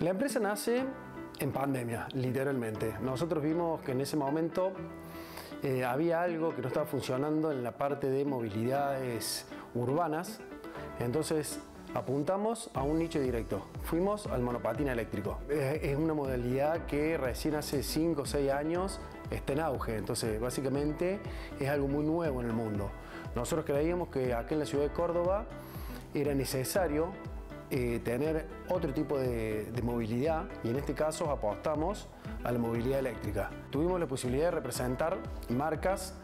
La empresa nace en pandemia, literalmente. Nosotros vimos que en ese momento había algo que no estaba funcionando en la parte de movilidades urbanas, entonces apuntamos a un nicho directo. Fuimos al monopatín eléctrico. Es una modalidad que recién hace 5 o 6 años está en auge, entonces básicamente es algo muy nuevo en el mundo. Nosotros creíamos que acá en la ciudad de Córdoba era necesario tener otro tipo de movilidad, y en este caso apostamos a la movilidad eléctrica. Tuvimos la posibilidad de representar marcas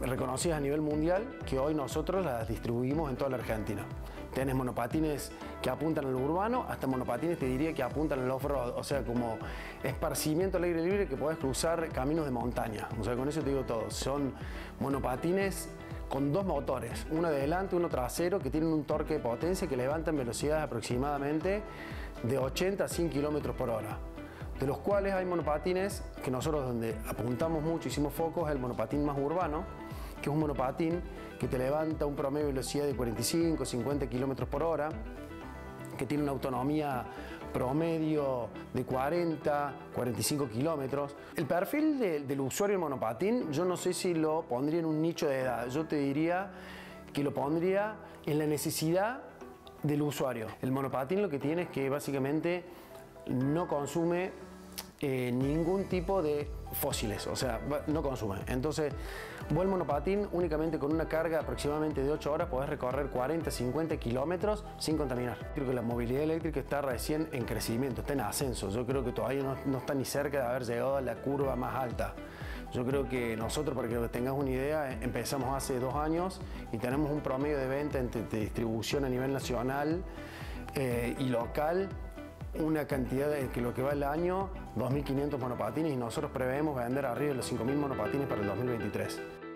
reconocidas a nivel mundial, que hoy nosotros las distribuimos en toda la Argentina. Tenés monopatines que apuntan a lo urbano, hasta monopatines te diría que apuntan al off-road, o sea, como esparcimiento al aire libre que podés cruzar caminos de montaña. O sea, con eso te digo todo. Son monopatines con 2 motores, uno adelante, uno trasero, que tienen un torque de potencia que levantan velocidades aproximadamente de 80 a 100 km/h. De los cuales hay monopatines que nosotros, donde apuntamos mucho, hicimos foco, es el monopatín más urbano, que es un monopatín que te levanta un promedio de velocidad de 45 a 50 km/h, que tiene una autonomía promedio de 40, 45 kilómetros. El perfil del usuario del monopatín, yo no sé si lo pondría en un nicho de edad. Yo te diría que lo pondría en la necesidad del usuario. El monopatín lo que tiene es que básicamente no consume ningún tipo de fósiles, o sea, no consume. Entonces, vos el monopatín únicamente con una carga aproximadamente de 8 horas podés recorrer 40, 50 kilómetros sin contaminar. Creo que la movilidad eléctrica está recién en crecimiento, está en ascenso. Yo creo que todavía no está ni cerca de haber llegado a la curva más alta. Yo creo que nosotros, para que tengas una idea, empezamos hace 2 años y tenemos un promedio de venta de distribución a nivel nacional y local, una cantidad de que lo que va el año, 2.500 monopatines, y nosotros preveemos vender arriba de los 5.000 monopatines para el 2023.